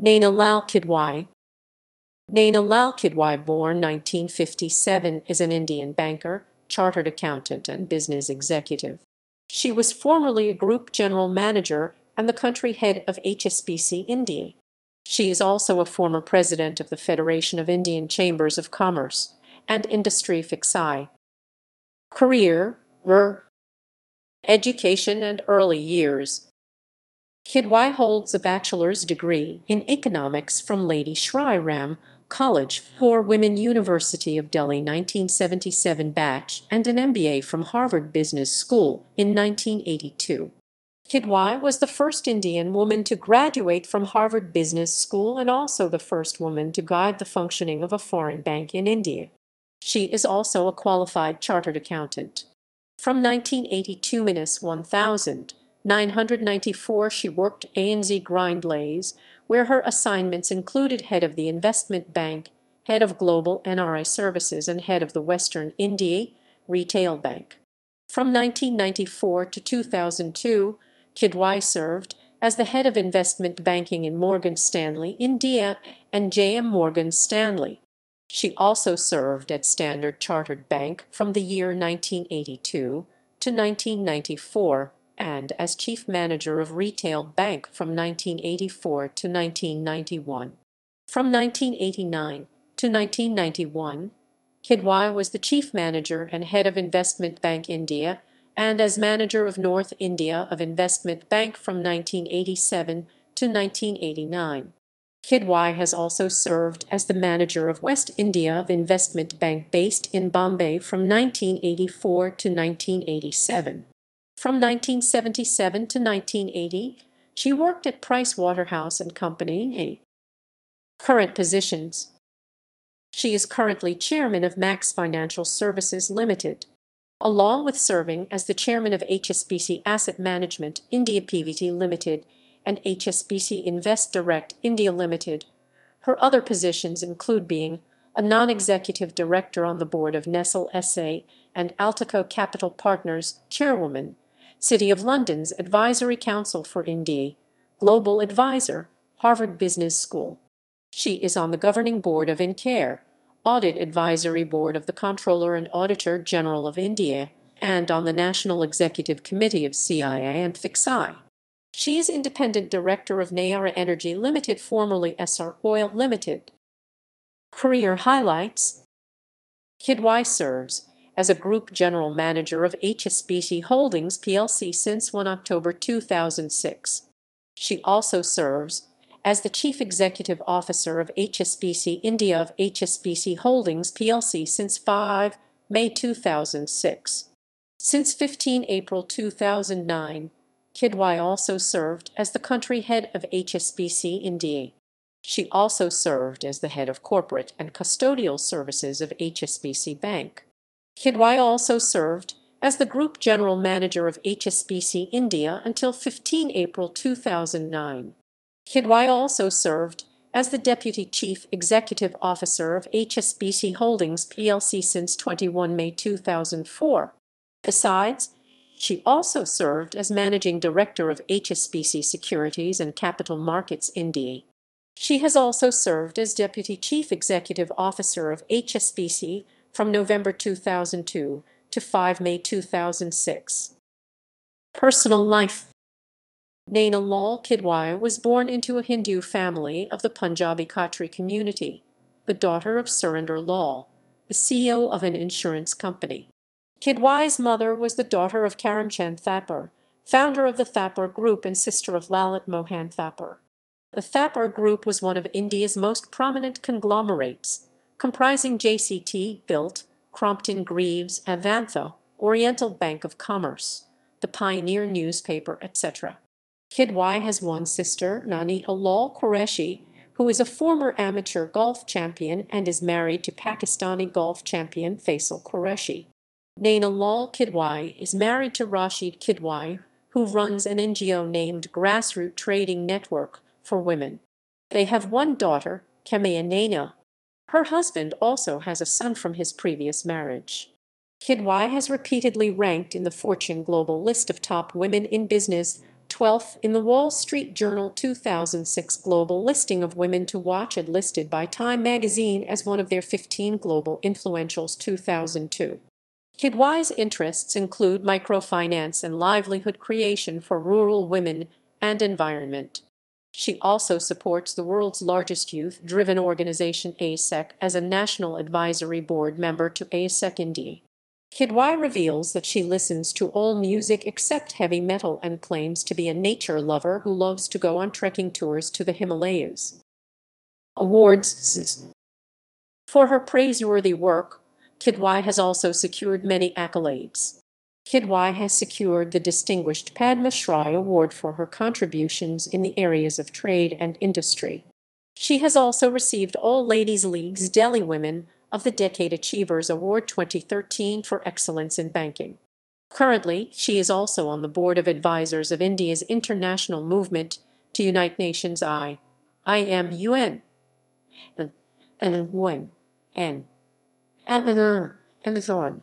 Naina Lal Kidwai. Naina Lal Kidwai, born 1957, is an Indian banker, chartered accountant, and business executive. She was formerly a group general manager and the country head of HSBC India. She is also a former president of the Federation of Indian Chambers of Commerce and Industry FICCI. Career: Education and Early Years. Kidwai holds a bachelor's degree in economics from Lady Shri Ram College for Women, University of Delhi 1977 batch, and an MBA from Harvard Business School in 1982. Kidwai was the first Indian woman to graduate from Harvard Business School and also the first woman to guide the functioning of a foreign bank in India. She is also a qualified chartered accountant. From 1982–1994, she worked ANZ Grindlays, where her assignments included head of the investment bank, head of global NRI services, and head of the Western India Retail Bank. From 1994 to 2002, Kidwai served as the head of investment banking in Morgan Stanley India and J.M. Morgan Stanley. She also served at Standard Chartered Bank from the year 1982 to 1994 and as chief manager of Retail Bank from 1984 to 1991. From 1989 to 1991, Kidwai was the chief manager and head of Investment Bank India and as manager of North India of Investment Bank from 1987 to 1989. Kidwai has also served as the manager of West India of Investment Bank based in Bombay from 1984 to 1987. From 1977 to 1980, she worked at Price Waterhouse and Company. Current positions. She is currently chairman of Max Financial Services Limited, along with serving as the chairman of HSBC Asset Management India Pvt Limited and HSBC Invest Direct India Limited. Her other positions include being a non-executive director on the board of Nestlé SA and Altico Capital Partners, chairwoman, City of London's Advisory Council for India, global advisor, Harvard Business School. She is on the governing board of INCARE, Audit Advisory Board of the Comptroller and Auditor General of India, and on the National Executive Committee of CII and FICCI. She is independent director of Nayara Energy Limited, formerly SR Oil Limited. Career highlights. Kidwai serves as a group general manager of HSBC Holdings PLC since 1 October 2006. She also serves as the Chief Executive Officer of HSBC India of HSBC Holdings PLC since 5 May 2006. Since 15 April 2009, Kidwai also served as the country head of HSBC India. She also served as the head of corporate and custodial services of HSBC Bank. Kidwai also served as the group general manager of HSBC India until 15 April 2009. Kidwai also served as the Deputy Chief Executive Officer of HSBC Holdings PLC since 21 May 2004. Besides, she also served as Managing Director of HSBC Securities and Capital Markets India. She has also served as Deputy Chief Executive Officer of HSBC from November 2002 to 5 May 2006. Personal life. Naina Lal Kidwai was born into a Hindu family of the Punjabi Khatri community, the daughter of Surinder Lal, the CEO of an insurance company. Kidwai's mother was the daughter of Karam Chand Thapar, founder of the Thapar Group and sister of Lalit Mohan Thapar. The Thapar Group was one of India's most prominent conglomerates, comprising JCT BILT, Crompton Greaves, Avantha, Oriental Bank of Commerce, the Pioneer newspaper, etc. Kidwai has one sister, Naina Lal Qureshi, who is a former amateur golf champion and is married to Pakistani golf champion Faisal Qureshi. Naina Lal Kidwai is married to Rashid Kidwai, who runs an NGO named Grassroot Trading Network for Women. They have one daughter, Kameya Naina. Her husband also has a son from his previous marriage. Kidwai has repeatedly ranked in the Fortune Global list of top women in business, 12th in the Wall Street Journal 2006 global listing of women to watch and listed by Time magazine as one of their 15 global influentials 2002. Kidwai's interests include microfinance and livelihood creation for rural women and environment. She also supports the world's largest youth-driven organization AIESEC as a National Advisory Board member to AIESEC India. Kidwai reveals that she listens to all music except heavy metal and claims to be a nature lover who loves to go on trekking tours to the Himalayas. Awards. For her praiseworthy work, Kidwai has also secured many accolades. Kidwai has secured the distinguished Padma Shri Award for her contributions in the areas of trade and industry. She has also received All Ladies League's Delhi Women of the Decade Achievers Award 2013 for excellence in banking. Currently, she is also on the board of advisors of India's international movement to unite nations IMUN. And so on.